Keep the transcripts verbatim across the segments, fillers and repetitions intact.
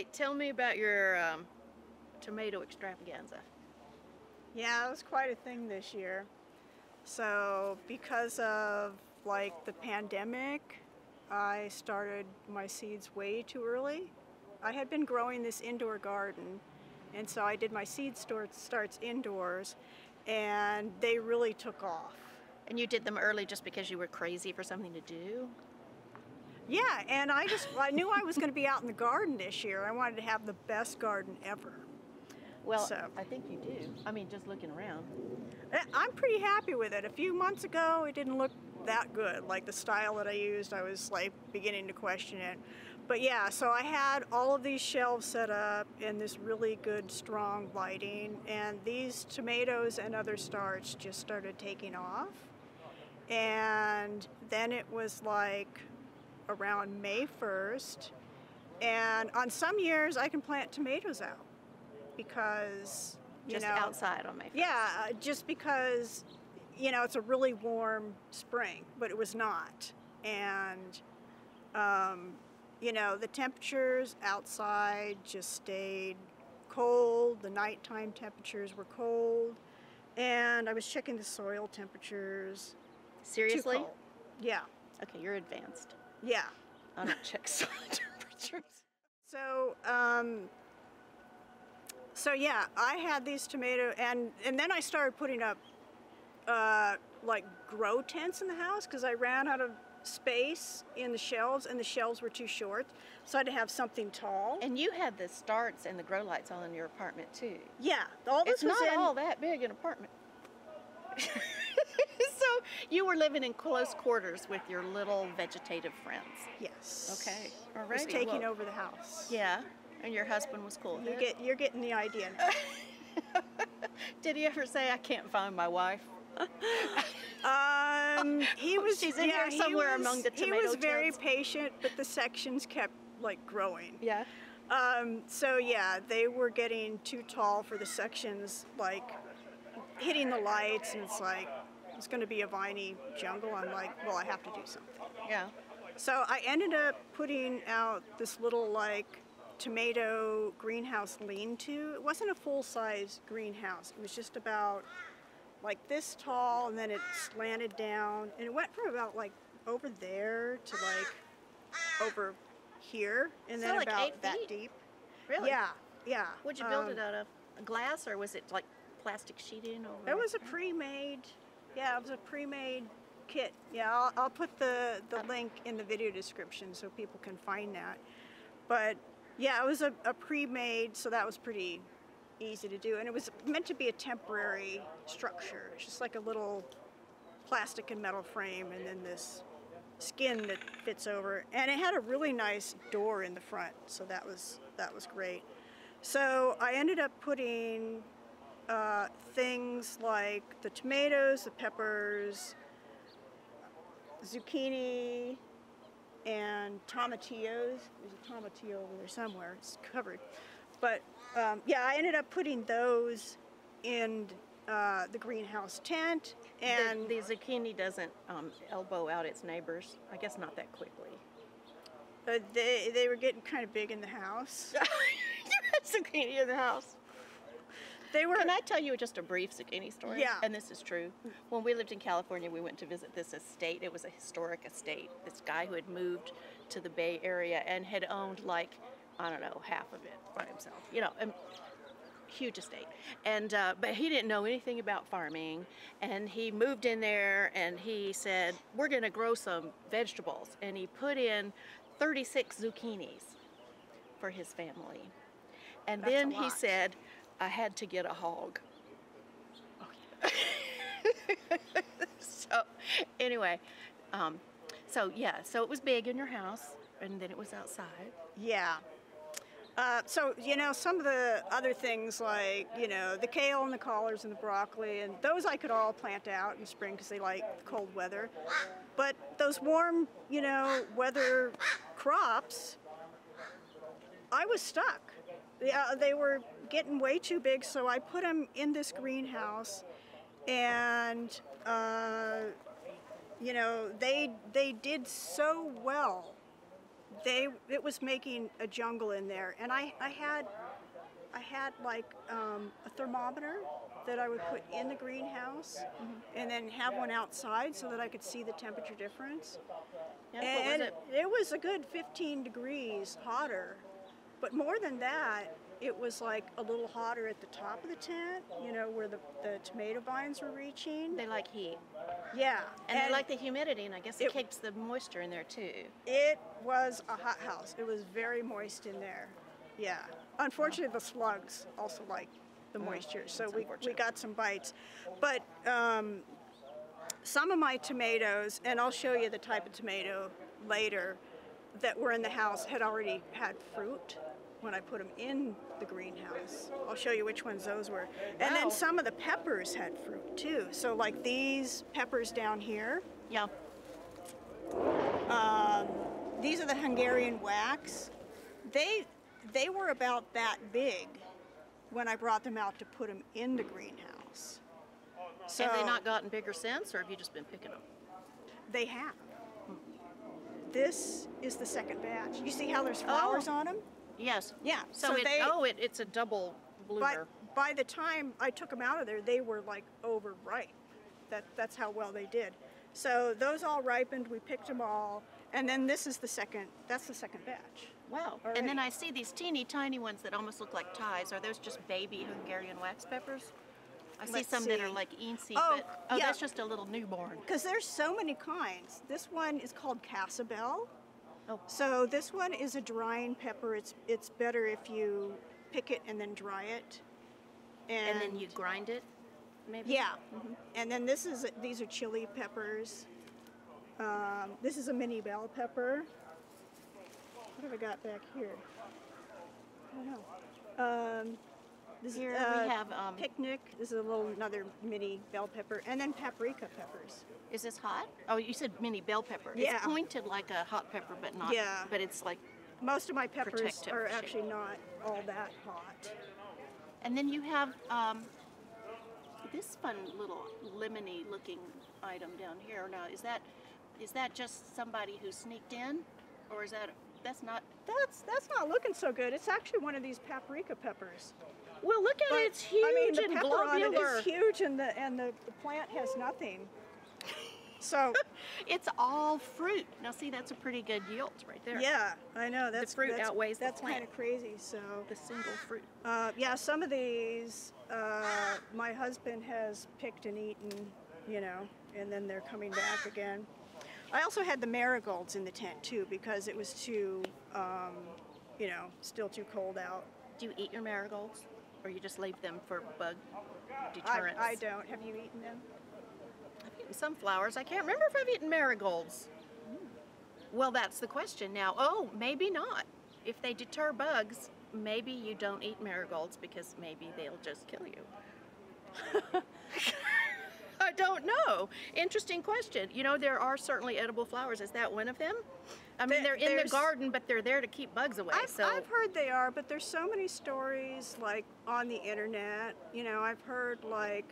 right, tell me about your um, tomato extravaganza. Yeah, it was quite a thing this year. So because of like the pandemic, I started my seeds way too early. I had been growing this indoor garden, and so I did my seed starts indoors, and they really took off. And you did them early just because you were crazy for something to do? Yeah, and I just I knew I was going to be out in the garden this year. I wanted to have the best garden ever. Well, so. I think you do. I mean, just looking around. I'm pretty happy with it. A few months ago, it didn't look that good. Like the style that I used, I was like beginning to question it. But yeah, so I had all of these shelves set up in this really good, strong lighting, and these tomatoes and other starts just started taking off. And then it was like around May first, and on some years I can plant tomatoes out because you just know, outside on May first. Yeah, just because you know it's a really warm spring, but it was not, and um, you know the temperatures outside just stayed cold. The nighttime temperatures were cold, and I was checking the soil temperatures. Seriously? Too cold. Yeah. Okay, you're advanced. Yeah. I don't check soil temperatures. So, um, so yeah, I had these tomato, and, and then I started putting up, uh, like, grow tents in the house because I ran out of space in the shelves, and the shelves were too short, so I had to have something tall. And you had the starts and the grow lights all in your apartment, too. Yeah. All this it's was not in, all that big an apartment. So you were living in close quarters with your little vegetative friends. Yes. Okay. All right. Taking well, over the house. Yeah. And your husband was cool. You get, you're getting the idea now. Did he ever say, I can't find my wife? um, he was, She's in yeah, here somewhere was, among the tomato He was tents. Very patient, but the sections kept, like, growing. Yeah. Um, so, yeah, they were getting too tall for the sections, like, hitting the lights, and it's like, it's going to be a viney jungle. I'm like, well, I have to do something. Yeah. So I ended up putting out this little like tomato greenhouse lean-to. It wasn't a full-size greenhouse. It was just about like this tall, and then it slanted down, and it went from about like over there to like over here, and then about that deep. Really? Yeah. Yeah. What'd you build um, it out of? Glass, or was it like plastic sheeting? Or it was a pre-made. Yeah, it was a pre-made kit. Yeah, I'll, I'll put the, the link in the video description so people can find that. But yeah, it was a, a pre-made, so that was pretty easy to do. And it was meant to be a temporary structure. It's just like a little plastic and metal frame, and then this skin that fits over. And it had a really nice door in the front, so that was, that was great. So I ended up putting Uh, things like the tomatoes, the peppers, zucchini, and tomatillos. There's a tomatillo over there somewhere. It's covered. But um, yeah, I ended up putting those in uh, the greenhouse tent. And the, the zucchini doesn't um, elbow out its neighbors. I guess not that quickly. Uh, they they were getting kind of big in the house. You had zucchini in the house. They were, Can I tell you just a brief zucchini story? Yeah. And this is true. When we lived in California, we went to visit this estate. It was a historic estate. This guy who had moved to the Bay Area and had owned, like, I don't know, half of it by himself. You know, a huge estate. And uh, but he didn't know anything about farming. And he moved in there, and he said, we're going to grow some vegetables. And he put in thirty-six zucchinis for his family. And That's then he said, I had to get a hog. Oh, yeah. So anyway, um, so yeah, so it was big in your house, and then it was outside. Yeah. Uh, so, you know, some of the other things like, you know, the kale and the collards and the broccoli, and those I could all plant out in spring because they like the cold weather. But those warm, you know, weather crops, I was stuck. Yeah, they were getting way too big, so I put them in this greenhouse, and uh, you know they they did so well they it was making a jungle in there, and I, I had I had like um, a thermometer that I would put in the greenhouse, mm-hmm. and then have one outside so that I could see the temperature difference. Yeah, and what was it? It was a good fifteen degrees hotter, but more than that, it was like a little hotter at the top of the tent, you know, where the, the tomato vines were reaching. They like heat. Yeah. And, and they like the humidity, and I guess it, it keeps the moisture in there too. It was a hot house. It was very moist in there. Yeah. Unfortunately, the slugs also like the moisture, so we, we got some bites. But um, some of my tomatoes, and I'll show you the type of tomato later, that were in the house had already had fruit when I put them in the greenhouse. I'll show you which ones those were. And wow. Then some of the peppers had fruit too. So like these peppers down here. Yeah. Um, these are the Hungarian wax. They, they were about that big when I brought them out to put them in the greenhouse. So have they not gotten bigger since, or have you just been picking them? They have. Hmm. This is the second batch. You see how there's flowers oh. on them? Yes. Yeah. So, so it, they, oh, it, it's a double bloomer. By, by the time I took them out of there, they were like overripe. That, that's how well they did. So those all ripened. We picked them all, and then this is the second. That's the second batch. Wow. Already. And then I see these teeny tiny ones that almost look like ties. Are those just baby Hungarian wax peppers? I Let's see some see. that are like eensy, oh, but oh, yeah. that's just a little newborn. Because there's so many kinds. This one is called Casabel. Oh. So this one is a drying pepper. It's it's better if you pick it and then dry it, and, and then you grind it. Maybe. Yeah. Mm-hmm. And then this is these are chili peppers. Um, this is a mini bell pepper. What have I got back here? I don't know. Um, this here is, uh, we have um, picnic. This is a little another mini bell pepper, and then paprika peppers. Is this hot? Oh, you said mini bell pepper. Yeah. It's pointed like a hot pepper, but not. Yeah. But it's like. Most of my peppers are shape. actually not all that hot. And then you have um, this fun little lemony-looking item down here. Now, is that is that just somebody who sneaked in, or is that? That's not that's that's not looking so good. It's actually one of these paprika peppers. Well, look at but, it. It's huge I mean, the and pepper globular. On it is huge, and the and the, the plant has nothing. So it's all fruit. Now, see, that's a pretty good yield right there. Yeah, I know. That's the fruit that's, outweighs that's the plant. That's kind of crazy. So the single fruit. Uh, yeah, some of these uh, my husband has picked and eaten, you know, and then they're coming back again. I also had the marigolds in the tent too because it was too, um, you know, still too cold out. Do you eat your marigolds, or you just leave them for bug deterrence? I, I don't. Have you eaten them? I've eaten some flowers. I can't remember if I've eaten marigolds. Mm. Well, that's the question now. Oh, maybe not. If they deter bugs, maybe you don't eat marigolds because maybe they'll just kill you. I don't know. Interesting question. You know, there are certainly edible flowers. Is that one of them? I mean, they're in the garden, but they're there to keep bugs away. I've, so. I've heard they are, but there's so many stories, like, on the internet. You know, I've heard, like,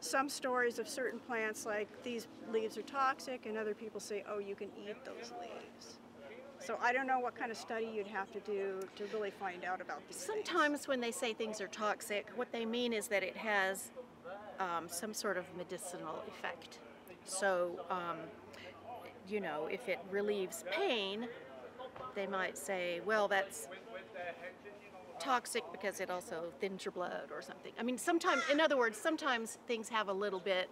some stories of certain plants, like, these leaves are toxic, and other people say, oh, you can eat those leaves. So I don't know what kind of study you'd have to do to really find out about these Sometimes things. When they say things are toxic, what they mean is that it has um, some sort of medicinal effect. So, um, you know, if it relieves pain, they might say, well, that's toxic because it also thins your blood or something. I mean, sometimes, in other words, sometimes things have a little bit,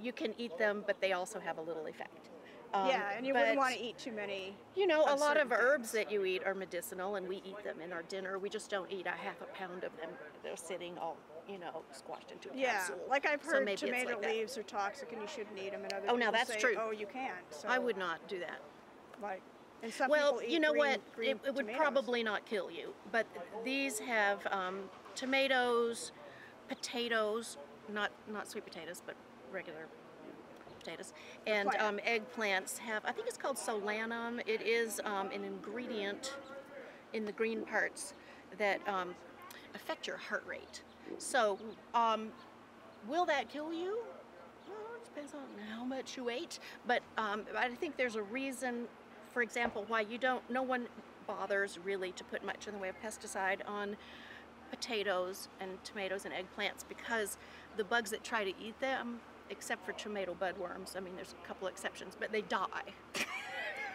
you can eat them, but they also have a little effect. Um, yeah, and you but, wouldn't want to eat too many. You know, a lot of things. herbs that you eat are medicinal, and we eat them in our dinner. We just don't eat a half a pound of them. They're sitting all, you know, squashed into a yeah, capsule. Yeah, like I've heard so tomato like leaves that. are toxic and you shouldn't eat them. And other oh, now that's say, true. Oh, you can't. So. I would not do that. Like, and some well, people eat you know green, what? Green it, it would probably not kill you. But these have um, tomatoes, potatoes, not not sweet potatoes, but regular. Potatoes. And um, eggplants have, I think it's called solanum. It is um, an ingredient in the green parts that um, affect your heart rate. So um, will that kill you? Well, it depends on how much you ate, but um, I think there's a reason for example, why you don't, no one bothers really to put much in the way of pesticide on potatoes and tomatoes and eggplants, because the bugs that try to eat them, except for tomato budworms, I mean there's a couple exceptions, but they die.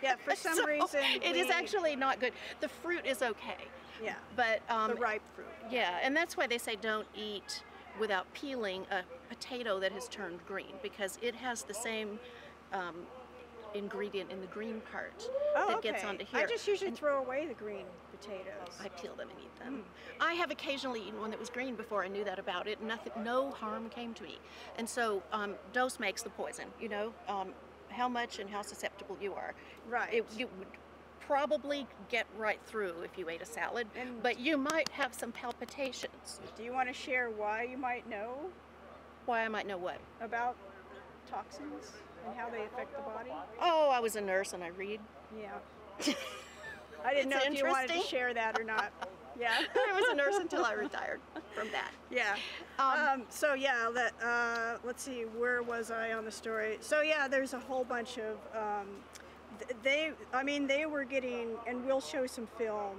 Yeah, for some so reason. It we... is actually not good. The fruit is okay. Yeah, but um, the ripe fruit. Yeah, and that's why they say don't eat without peeling a potato that has turned green, because it has the same um, ingredient in the green part oh, that okay. gets onto here. I just usually and throw away the green potatoes. I peel them and eat them. Mm. I have occasionally eaten one that was green before I knew that about it. Nothing, no harm came to me. And so um, dose makes the poison, you know, um, how much and how susceptible you are. Right. It, you would probably get right through if you ate a salad, and but you might have some palpitations. Do you want to share why you might know? Why I might know what? About toxins and how they affect the body? Oh, I was a nurse and I read. Yeah. I didn't know if you wanted to share that or not. Yeah. I was a nurse until I retired from that. Yeah. Um, um, so yeah, that, uh, let's see, where was I on the story? So yeah, there's a whole bunch of, um, they, I mean, they were getting, and we'll show some film,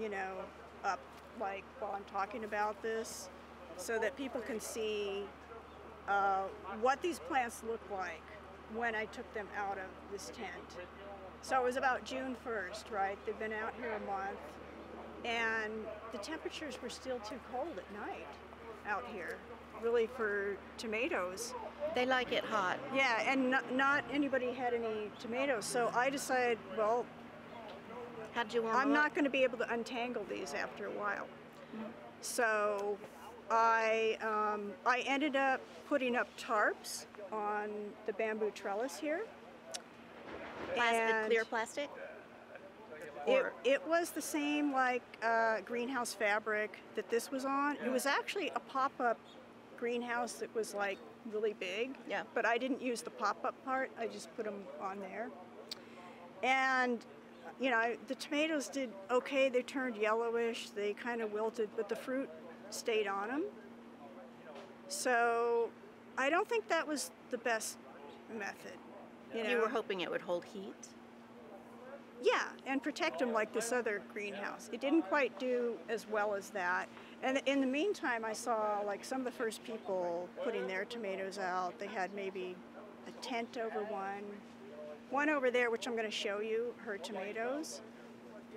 you know, up like while I'm talking about this, so that people can see uh, what these plants look like when I took them out of this tent. So it was about June first, right? They've been out here a month. And the temperatures were still too cold at night out here, really, for tomatoes. They like it hot. Yeah, and not, not anybody had any tomatoes. So I decided, well, how do you warm I'm not going to be able to untangle these after a while. Mm-hmm. So I, um, I ended up putting up tarps on the bamboo trellis here. Plastic, clear plastic? It, it was the same like uh, greenhouse fabric that this was on. It was actually a pop-up greenhouse that was like really big. Yeah. But I didn't use the pop-up part. I just put them on there. And you know, the tomatoes did okay. They turned yellowish. They kind of wilted, but the fruit stayed on them. So I don't think that was the best method. You know? You were hoping it would hold heat? Yeah, and protect them like this other greenhouse. It didn't quite do as well as that. And in the meantime, I saw like some of the first people putting their tomatoes out. They had maybe a tent over one. One over there, which I'm going to show you, her tomatoes.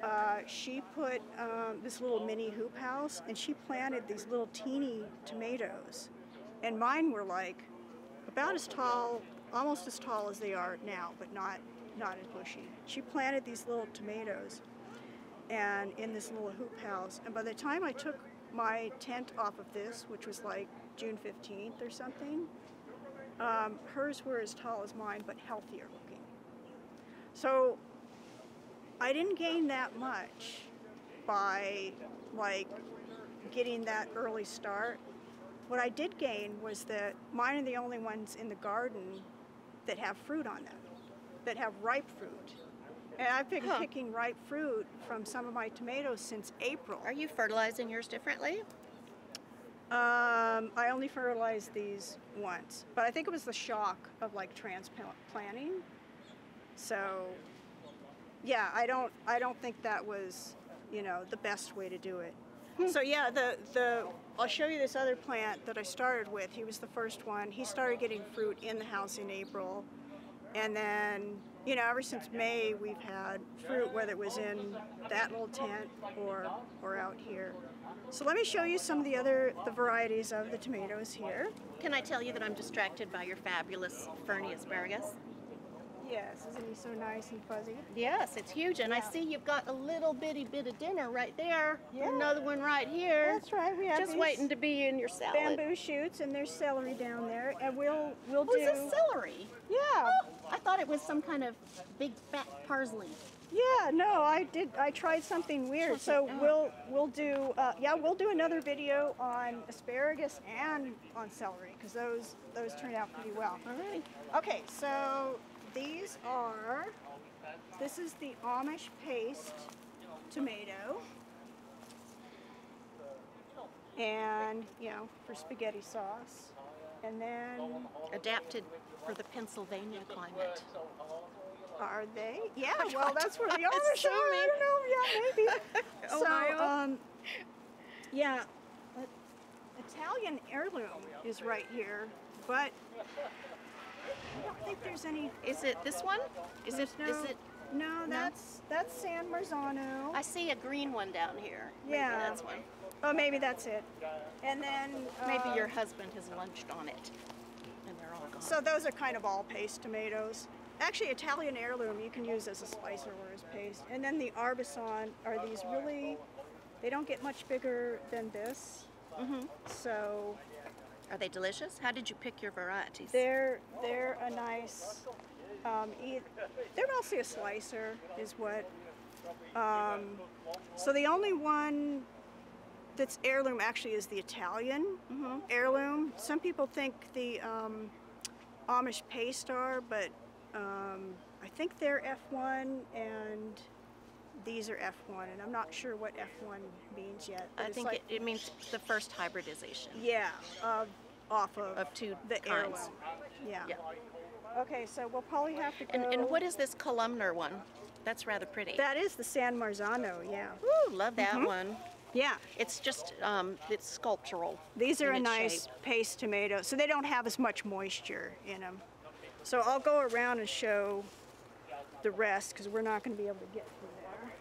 Uh, she put um, this little mini hoop house, and she planted these little teeny tomatoes. And mine were like about as tall, almost as tall as they are now, but not not as bushy. She planted these little tomatoes and in this little hoop house, and by the time I took my tent off of this, which was like June fifteenth or something, um, hers were as tall as mine but healthier looking. So I didn't gain that much by like getting that early start. What I did gain was that mine are the only ones in the garden that have fruit on them, that have ripe fruit. And I've been huh. picking ripe fruit from some of my tomatoes since April. Are you fertilizing yours differently? Um, I only fertilized these once, but I think it was the shock of like transplanting. So yeah, I don't, I don't think that was, you know, the best way to do it. Hmm. So yeah, the, the, I'll show you this other plant that I started with. He was the first one. He started getting fruit in the house in April. And then, you know, ever since May, we've had fruit, whether it was in that little tent or or out here. So let me show you some of the other the varieties of the tomatoes here. Can I tell you that I'm distracted by your fabulous Ferny asparagus? Yes, isn't he so nice and fuzzy? Yes, it's huge, and yeah. I see you've got a little bitty bit of dinner right there. Yeah. Another one right here. That's right. We have just waiting to be in your salad. Bamboo shoots, and there's celery down there, and we'll we'll oh, do. Is this celery? Yeah. Oh, I thought it was some kind of big fat parsley. Yeah. No, I did. I tried something weird. So oh. we'll we'll do. Uh, yeah, we'll do another video on asparagus and on celery, because those those turned out pretty well. All right. Okay. So. These are, this is the Amish Paste tomato. And, you know, for spaghetti sauce. And then... adapted for the Pennsylvania climate. Are they? Yeah, well, that's where the Irish are. I don't know, yeah, maybe. So, um, yeah, Italian Heirloom is right here, but I don't think there's any. Is it this one? Is it? No. Is it? No, that's no? that's San Marzano. I see a green one down here. Maybe yeah, that's one. Oh, maybe that's it. And then uh, maybe your husband has lunched on it, and they're all gone. So those are kind of all paste tomatoes. Actually, Italian Heirloom you can use as a slicer or as paste. And then the Arbisson are these really. They don't get much bigger than this. Mm-hmm. So. Are they delicious? How did you pick your varieties? They're they're a nice. Um, eat, they're mostly a slicer, is what. Um, so the only one that's heirloom actually is the Italian mm-hmm. heirloom. Some people think the um, Amish Paste are, but um, I think they're F one and these are F one, and I'm not sure what F one means yet. I think like, it, it means the first hybridization. Yeah, uh, off of, of two the kinds. Heirloom. Yeah. yeah. Okay, so we'll probably have to go. And, and what is this columnar one? That's rather pretty. That is the San Marzano, yeah. Ooh, love that mm-hmm. one. Yeah. It's just, um, it's sculptural. These are a nice shape. Paste tomato, so they don't have as much moisture in them. So I'll go around and show the rest, because we're not going to be able to get through there.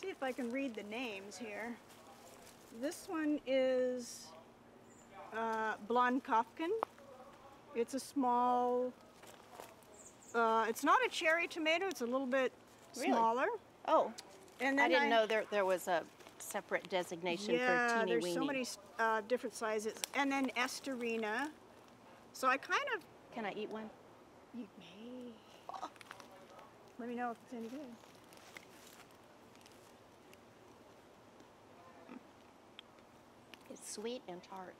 See if I can read the names here. This one is uh, Blonde Kopkin. It's a small, uh, it's not a cherry tomato, it's a little bit really? smaller. Oh, and then I didn't I, know there, there was a separate designation yeah, for teeny weeny. There's so many uh, different sizes. And then Esterina. So I kind of. Can I eat one? You may. Oh. Let me know if it's any good. It's sweet and tart.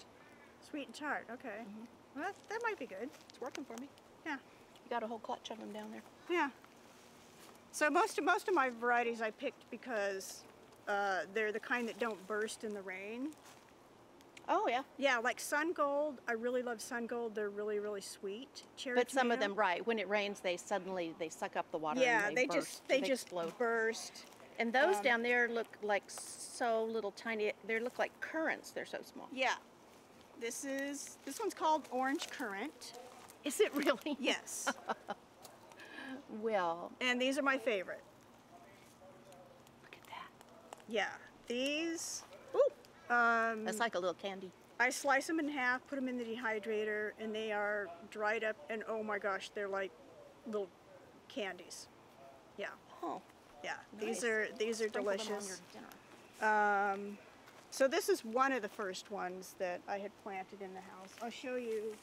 Sweet and tart, okay. Mm-hmm. Well, that, that might be good. It's working for me. Yeah. You got a whole clutch of them down there. Yeah. So most of, most of my varieties I picked because uh, they're the kind that don't burst in the rain. Oh, yeah. Yeah, like Sun Gold. I really love Sun Gold. They're really, really sweet. Cherry but some tomato. Of them, right. When it rains, they suddenly, they suck up the water yeah, and they, they burst. Just, they, they just explode. burst. And those um, down there look like so little tiny. They look like currants. They're so small. Yeah. This is, this one's called Orange Currant. Is it really? Yes. Well. And these are my favorite. Look at that. Yeah. These. Ooh. Um, That's like a little candy. I slice them in half, put them in the dehydrator, and they are dried up. And oh my gosh, they're like little candies. Yeah. Oh. Yeah, nice. These are these are Sprinkle delicious. Um, so this is one of the first ones that I had planted in the house. I'll show you.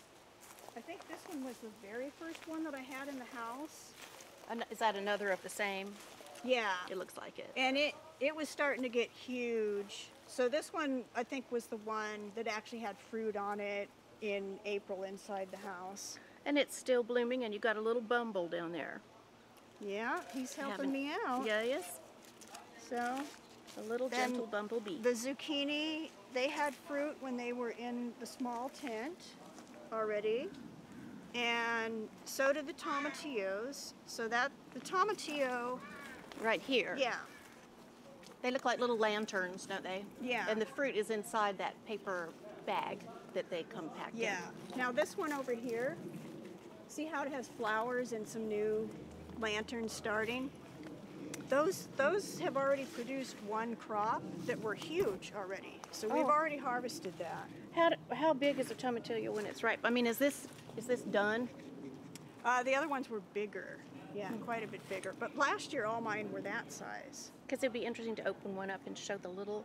I think this one was the very first one that I had in the house. An is that another of the same? Yeah. It looks like it. And it it was starting to get huge. So this one I think was the one that actually had fruit on it in April inside the house. And it's still blooming, and you got a little bumble down there. Yeah, he's helping me out. Yeah, he is. So, a little gentle bumblebee. The zucchini, they had fruit when they were in the small tent already. And so did the tomatillos. So that, the tomatillo. Right here. Yeah. They look like little lanterns, don't they? Yeah. And the fruit is inside that paper bag that they compact in. Yeah. Now this one over here, see how it has flowers and some new lanterns starting. Those those have already produced one crop that were huge already. So we've oh. already harvested that. How do, how big is a tomatillo when it's ripe? I mean, is this is this done? Uh, the other ones were bigger. Yeah, mm-hmm. quite a bit bigger. But last year, all mine were that size. Because it'd be interesting to open one up and show the little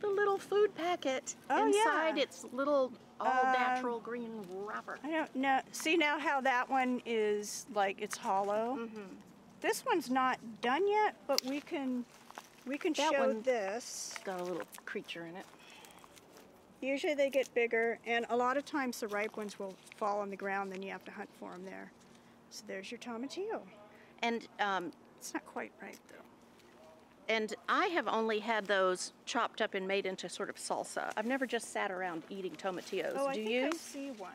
the little food packet oh, inside yeah. its little all um, natural green wrapper. I don't know. See now how that one is like it's hollow. Mm-hmm. This one's not done yet, but we can we can that show this. It's got a little creature in it. Usually they get bigger, and a lot of times the ripe ones will fall on the ground. Then you have to hunt for them there. So there's your tomatillo. And um, it's not quite ripe though. And I have only had those chopped up and made into sort of salsa. I've never just sat around eating tomatillos. Oh, I Do think you? I see one.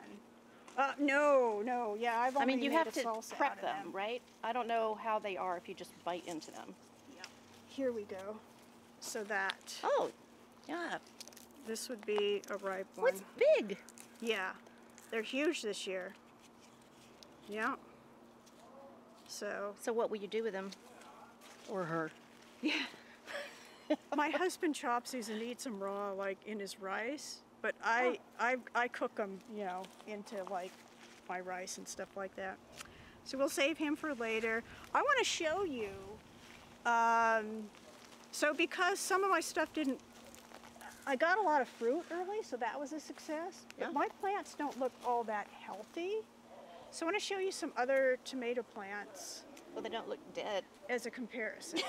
Uh, no, no, yeah, I've only I mean, you made have to prep them, them, right? I don't know how they are if you just bite into them. Yeah. Here we go. So that. Oh, yeah. This would be a ripe one. What's big? Yeah, they're huge this year. Yeah. So. So what will you do with them? Or her? Yeah. My husband chops these and eats them raw, like in his rice. But I, oh. I, I cook them, you know, into like my rice and stuff like that. So we'll save him for later. I want to show you. Um, so because some of my stuff didn't, I got a lot of fruit early, so that was a success. Yeah. But my plants don't look all that healthy. So I want to show you some other tomato plants. Well, they don't look dead. As a comparison.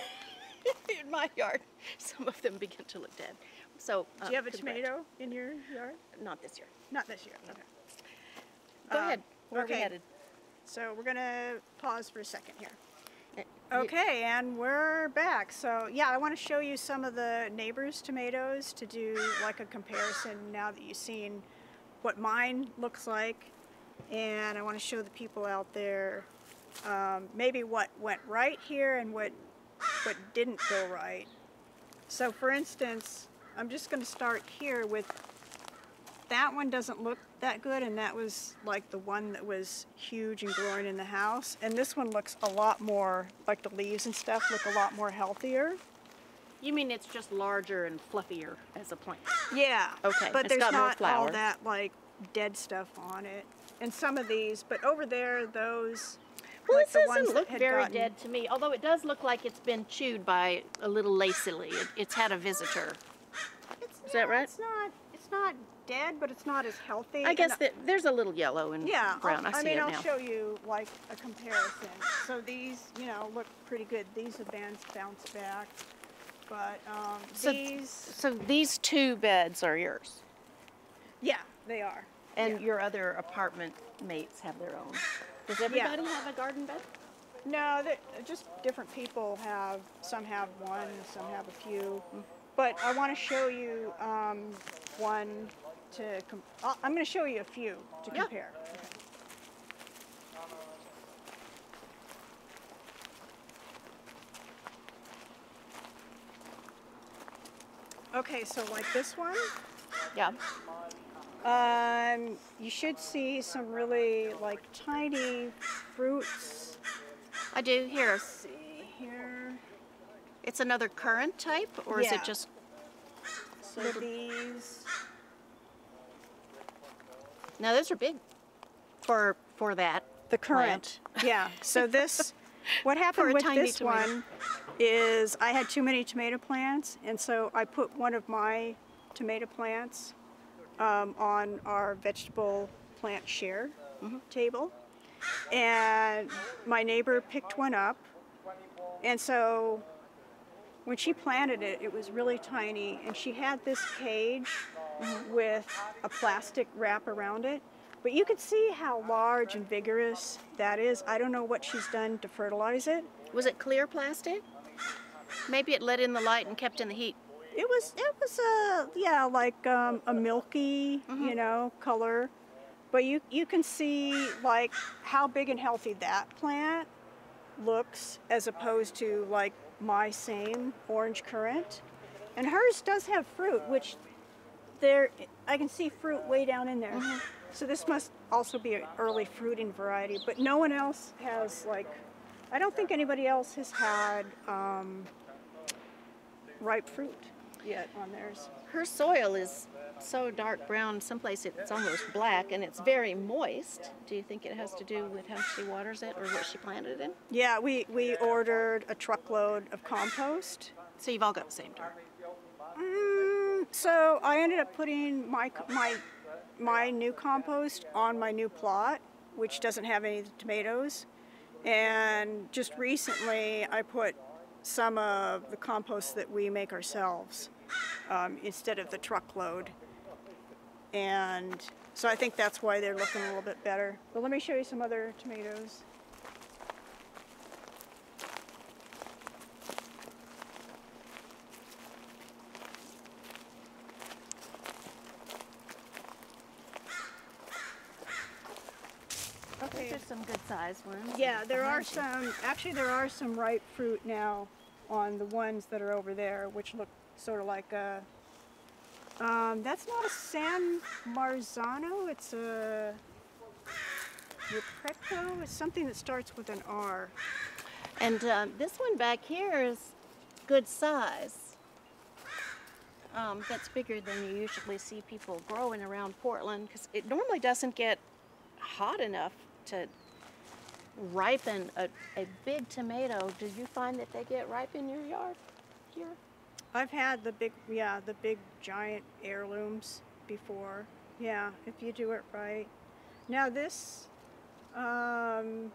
In my yard, some of them begin to look dead. So, um, do you have a tomato in your yard? Not this year. Not this year. Okay. Go um, ahead. Where okay. are we headed? So we're gonna pause for a second here. Okay, and we're back. So yeah, I want to show you some of the neighbors' tomatoes to do like a comparison now that you've seen what mine looks like, and I want to show the people out there um, maybe what went right here and what. What didn't go right. So for instance, I'm just going to start here with that one doesn't look that good, and that was like the one that was huge and growing in the house, and this one looks a lot more like the leaves and stuff look a lot more healthier. You mean it's just larger and fluffier as a plant? Yeah. Okay. But there's not all that like dead stuff on it. And some of these, but over there those Well, like this doesn't look very gotten. dead to me, although it does look like it's been chewed by a little lacily. It, it's had a visitor. It's, Is yeah, that right? It's not, it's not dead, but it's not as healthy. I guess that there's a little yellow and yeah, brown. I'll, I, I see mean, it I'll now. show you like a comparison. So these, you know, look pretty good. These have bounced, bounced back, but um, so, these. So these two beds are yours? Yeah, they are. And yeah. your other apartment mates have their own. Does everybody yeah. have a garden bed? No, just different people have, some have one, some have a few. But I want to show you um, one to, com I'm going to show you a few to compare. Yeah. Okay. Okay, so like this one? Yeah. Um, you should see some really like tiny fruits. I do here. Let's see here. It's another currant type, or yeah. is it just? So little... these. No, those are big. For for that. The currant. Plant. Yeah. So this, what happened with this tomato. one, is I had too many tomato plants, and so I put one of my tomato plants. Um, on our vegetable plant share mm-hmm. table, and my neighbor picked one up, and so when she planted it, it was really tiny, and she had this cage mm-hmm. with a plastic wrap around it, but you could see how large and vigorous that is. I don't know what she's done to fertilize it. Was it clear plastic? Maybe it let in the light and kept in the heat. It was, it was a, yeah, like um, a milky, mm-hmm. you know, color. But you, you can see, like, how big and healthy that plant looks as opposed to, like, my same orange currant. And hers does have fruit, which there, I can see fruit way down in there. Mm-hmm. So this must also be an early fruiting variety. But no one else has, like, I don't think anybody else has had um, ripe fruit. Yet on theirs. Her soil is so dark brown, someplace it's almost black, and it's very moist. Do you think it has to do with how she waters it or what she planted it in? Yeah, we, we ordered a truckload of compost. So you've all got the same dirt? Mm, so I ended up putting my, my, my new compost on my new plot, which doesn't have any tomatoes. And just recently I put some of the compost that we make ourselves um, instead of the truckload. And so I think that's why they're looking a little bit better. But let me show you some other tomatoes. okay. These are some good sized ones. Yeah, there are some, actually there are some ripe fruit now on the ones that are over there, which look sort of like a, um, that's not a San Marzano, it's a Repreco, it's something that starts with an R. And uh, this one back here is good size. Um, that's bigger than you usually see people growing around Portland, because it normally doesn't get hot enough to ripen a, a big tomato. Did you find that they get ripe in your yard here? I've had the big, yeah, the big giant heirlooms before. Yeah, if you do it right. Now this, um,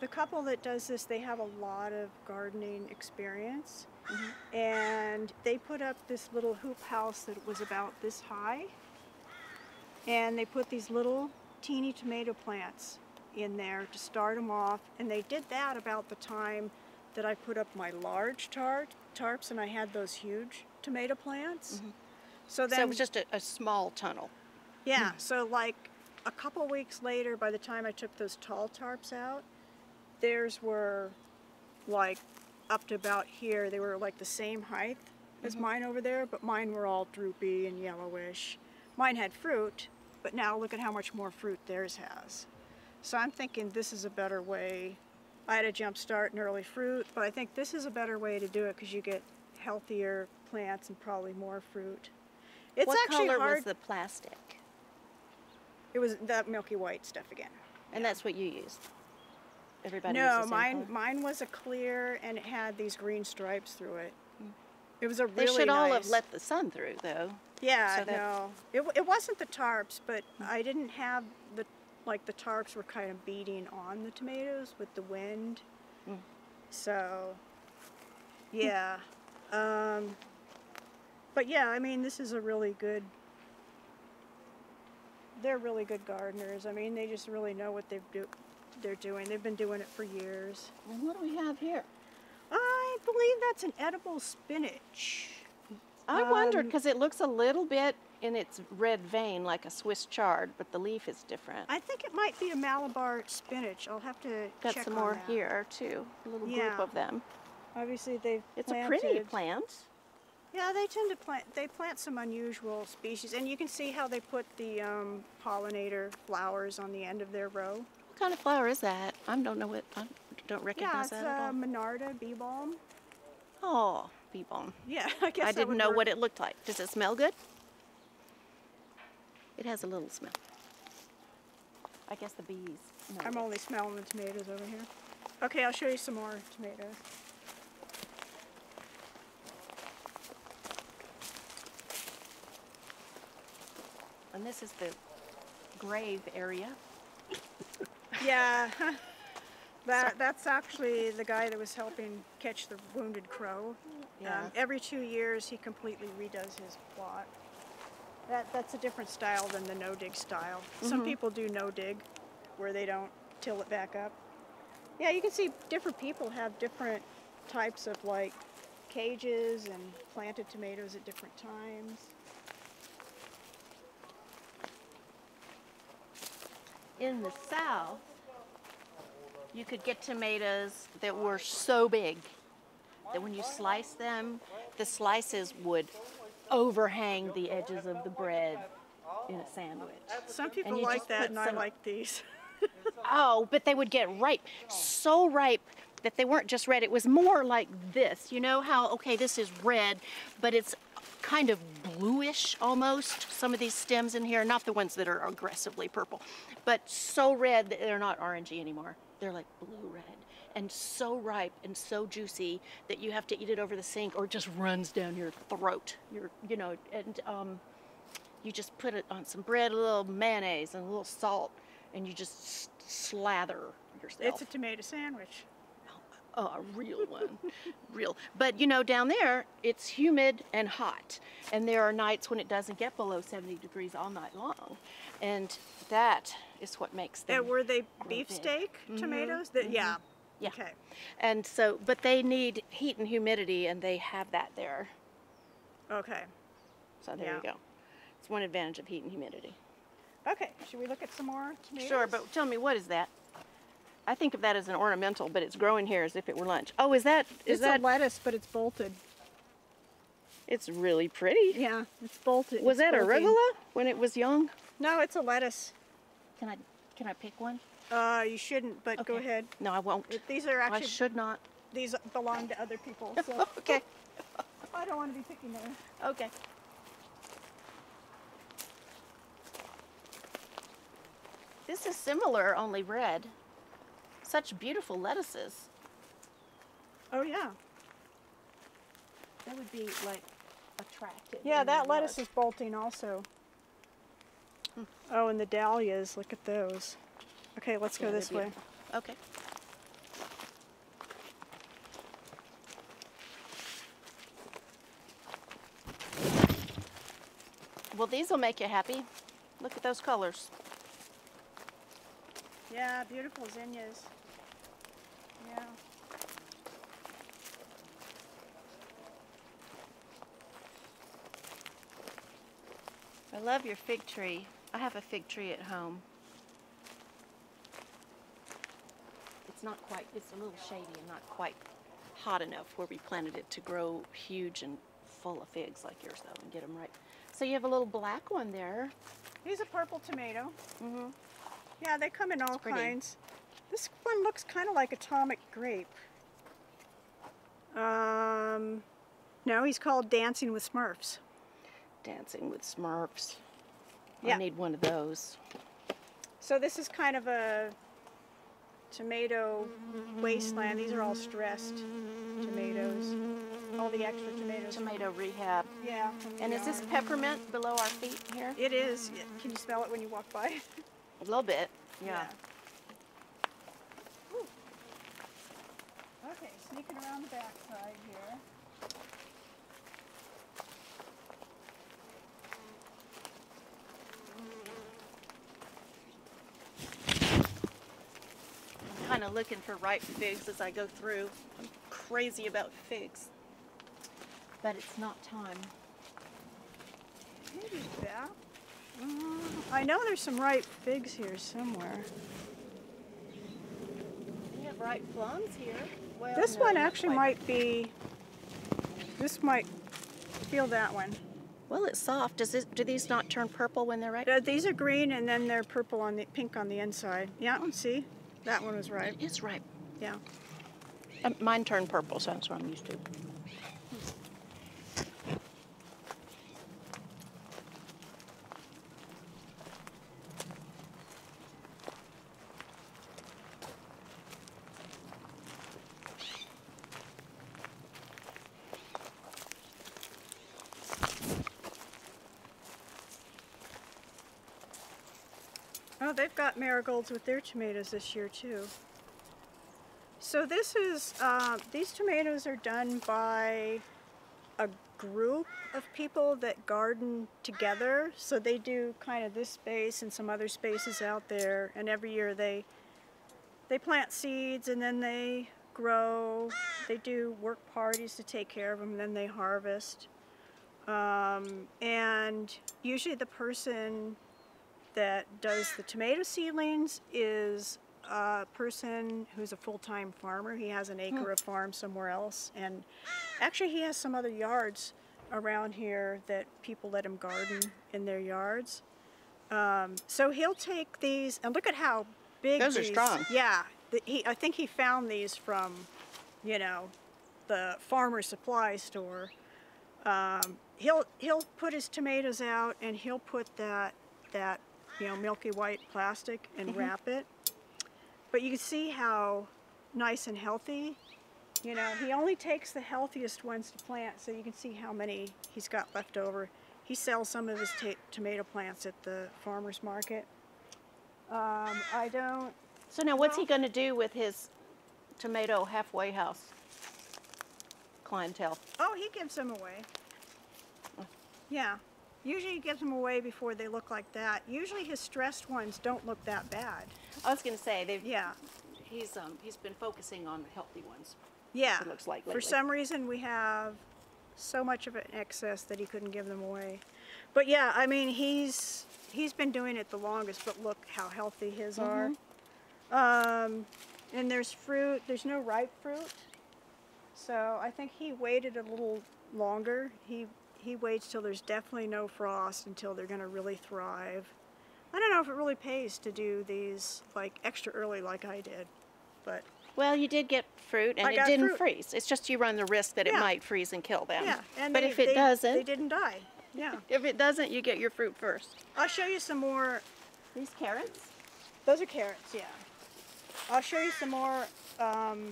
the couple that does this, they have a lot of gardening experience. Mm-hmm. And they put up this little hoop house that was about this high. And they put these little teeny tomato plants in there to start them off. And they did that about the time that I put up my large tar tarps and I had those huge tomato plants. Mm-hmm. So, then, so it was just a, a small tunnel. Yeah, mm-hmm. So like a couple weeks later, by the time I took those tall tarps out, theirs were like up to about here. They were like the same height as mm-hmm. mine over there, but mine were all droopy and yellowish. Mine had fruit, but now look at how much more fruit theirs has. So I'm thinking this is a better way. I had a jump start in early fruit, but I think this is a better way to do it because you get healthier plants and probably more fruit. It's what actually color hard. Was the plastic? It was that milky white stuff again. And that's what you used? Everybody no, mine, mine was a clear, and it had these green stripes through it. Mm. It was a really nice... They should nice... all have let the sun through, though. Yeah, so no. It, it wasn't the tarps, but mm. I didn't have the... Like, the tarps were kind of beating on the tomatoes with the wind. Mm. So, yeah. um, but, yeah, I mean, this is a really good... They're really good gardeners. I mean, they just really know what they've do... they're doing. They've been doing it for years. And what do we have here? I believe that's an edible spinach. I um, wondered, because it looks a little bit in its red vein like a Swiss chard, but the leaf is different. I think it might be a Malabar spinach. I'll have to Got check some on more that. Here, too. A little yeah. group of them. Obviously, they've It's planted. A pretty plant. Yeah, they tend to plant, they plant some unusual species. And you can see how they put the um, pollinator flowers on the end of their row. What kind of flower is that? I don't know what, I don't recognize yeah, it's that at all. Monarda bee balm. Oh, bee balm. Yeah, I guess I didn't know work. What it looked like. Does it smell good? It has a little smell. I guess the bees. No. I'm only smelling the tomatoes over here. Okay, I'll show you some more tomatoes. And this is the grave area. Yeah, that, that's actually the guy that was helping catch the wounded crow. Yeah. Um, every two years he completely redoes his plot. That, that's a different style than the no-dig style. Mm-hmm. Some people do no-dig where they don't till it back up. Yeah, you can see different people have different types of like cages and planted tomatoes at different times. In the South, you could get tomatoes that were so big that when you slice them, the slices would overhang the edges of the bread in a sandwich. Some people like that, and I like these. Oh, but they would get ripe, so ripe that they weren't just red. It was more like this. You know how, okay, this is red, but it's kind of bluish almost. Some of these stems in here, not the ones that are aggressively purple, but so red that they're not orangey anymore. They're like blue-red and so ripe and so juicy that you have to eat it over the sink or it just runs down your throat. You're, you know, and um, you just put it on some bread, a little mayonnaise and a little salt, and you just slather yourself. It's a tomato sandwich. Oh, a real one, real. But you know, down there, it's humid and hot. And there are nights when it doesn't get below seventy degrees all night long. And that is what makes them. And were they beefsteak tomatoes? Mm-hmm. Yeah. Yeah. Okay. And so, but they need heat and humidity and they have that there. Okay. So there yeah. you go. It's one advantage of heat and humidity. Okay, should we look at some more tomatoes? Sure, but tell me, what is that? I think of that as an ornamental, but it's growing here as if it were lunch. Oh, is that? Is it's that a lettuce, but it's bolted. It's really pretty. Yeah, it's bolted. Was it's that bolting. arugula when it was young? No, it's a lettuce. Can I can I pick one? Uh, you shouldn't, but okay. Go ahead. No, I won't. These are actually. I should not. These belong to other people. So. Okay. I don't want to be picking them. Okay. This is similar, only red. Such beautiful lettuces. Oh yeah. That would be like attractive. Yeah, that lettuce is bolting also. Hmm. Oh, and the dahlias, look at those. Okay, let's go this way. Okay. Well, these will make you happy. Look at those colors. Yeah, beautiful zinnias. Yeah. I love your fig tree. I have a fig tree at home. It's not quite, it's a little shady and not quite hot enough where we planted it to grow huge and full of figs like yours though and get them ripe. So you have a little black one there. Here's a purple tomato. Mm-hmm. Yeah, they come in all kinds. This one looks kind of like atomic grape. Um, no, he's called Dancing with Smurfs. Dancing with Smurfs. Yeah. I need one of those. So this is kind of a tomato wasteland. These are all stressed tomatoes. All the extra tomatoes. Tomato rehab. Yeah. And is this peppermint below our feet here? It is. Can you smell it when you walk by? A little bit, yeah. yeah. Okay, sneaking around the back side here. I'm kind of looking for ripe figs as I go through. I'm crazy about figs, but it's not time. Maybe that. I know there's some ripe figs here somewhere. We have ripe plums here. Well, this no, one actually might be, this might feel that one. Well, it's soft. Does this, do these not turn purple when they're ripe? Uh, these are green and then they're purple on the, pink on the inside. Yeah, that one, see? That one was ripe. It is ripe. Yeah. Um, mine turned purple, so that's what I'm used to. Oh, they've got marigolds with their tomatoes this year too. So this is, uh, these tomatoes are done by a group of people that garden together. So they do kind of this space and some other spaces out there. And every year they, they plant seeds and then they grow. They do work parties to take care of them and then they harvest. Um, and usually the person that does the tomato seedlings is a person who's a full-time farmer. He has an acre hmm. of farm somewhere else, and actually he has some other yards around here that people let him garden in their yards. Um, so he'll take these, and look at how big those these, are strong. Yeah, the, he, I think he found these from, you know, the farmer supply store. Um, he'll he'll put his tomatoes out, and he'll put that that. you know, milky white plastic and wrap it. But you can see how nice and healthy, you know, he only takes the healthiest ones to plant, so you can see how many he's got left over. He sells some of his tomato plants at the farmer's market. Um, I don't... So now what's he gonna do with his tomato halfway house clientele? Oh, he gives them away. Yeah. Usually he gives them away before they look like that. Usually his stressed ones don't look that bad. I was going to say, they've, yeah, he's um he's been focusing on the healthy ones. Yeah, it looks like lately. For some reason we have so much of an excess that he couldn't give them away. But yeah, I mean he's he's been doing it the longest. But look how healthy his mm-hmm. are. Um, And there's fruit, there's no ripe fruit. So I think he waited a little longer. He, he waits till there's definitely no frost until they're gonna really thrive. I don't know if it really pays to do these like extra early like I did, but. Well, you did get fruit and I it didn't fruit. freeze. It's just you run the risk that yeah. it might freeze and kill them. Yeah, and but they, if it they, doesn't. They didn't die, yeah. If it doesn't, you get your fruit first. I'll show you some more. These carrots? Those are carrots, yeah. I'll show you some more um,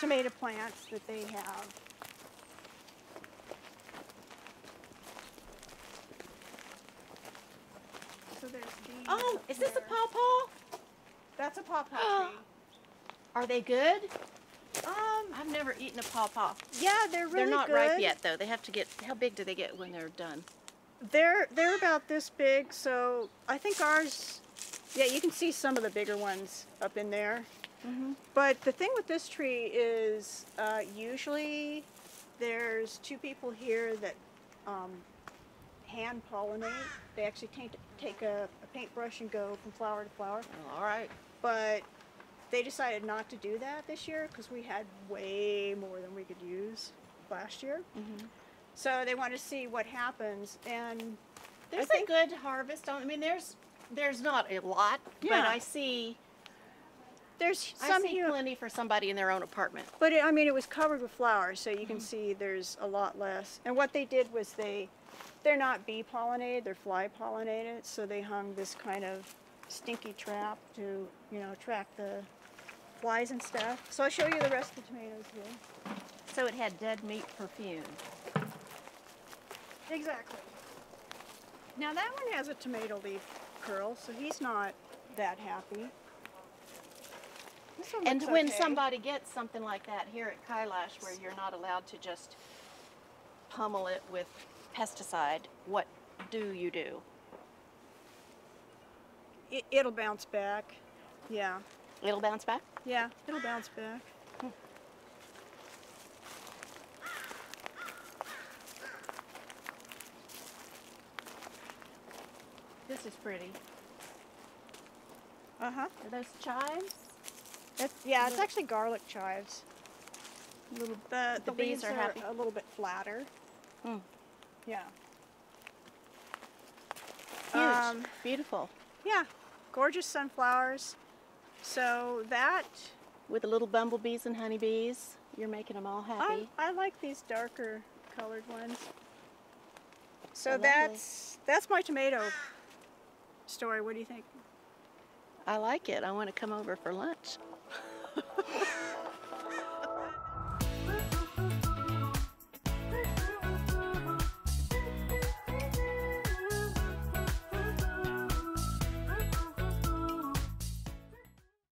tomato plants that they have. So there's these. Oh, is this a pawpaw? That's a pawpaw tree. Are they good? Um, I've never eaten a pawpaw. Yeah, they're really good. They're not good. ripe yet, though. They have to get. How big do they get when they're done? They're they're about this big. So I think ours. Yeah, you can see some of the bigger ones up in there. Mm-hmm. But the thing with this tree is uh, usually there's two people here that um, hand pollinate. They actually take a, a paintbrush and go from flower to flower. Oh, all right. But they decided not to do that this year because we had way more than we could use last year. Mm-hmm. So they want to see what happens. And there's a good harvest. On, I mean, there's... There's not a lot, yeah. but I see there's some I see here. plenty for somebody in their own apartment. But it, I mean, it was covered with flowers, so you mm-hmm. can see there's a lot less. And what they did was they, they're not bee pollinated, they're fly pollinated, so they hung this kind of stinky trap to, you know, attract the flies and stuff. So I'll show you the rest of the tomatoes here. So it had dead meat perfume. Exactly. Now that one has a tomato leaf curl, so he's not that happy. And when okay. somebody gets something like that here at Kailash, where you're not allowed to just pummel it with pesticide, what do you do? It, it'll bounce back. Yeah. It'll bounce back? Yeah, it'll bounce back. Hmm. This is pretty. Uh-huh. Are those chives? It's, yeah, it's actually garlic chives. A little, the the, the bees are, are happy. a little bit flatter. Mm. Yeah. Huge. Um, Beautiful. Yeah. Gorgeous sunflowers. So that... With the little bumblebees and honeybees, you're making them all happy. I, I like these darker colored ones. So They're that's lovely. that's my tomato story. What do you think? I like it. I want to come over for lunch.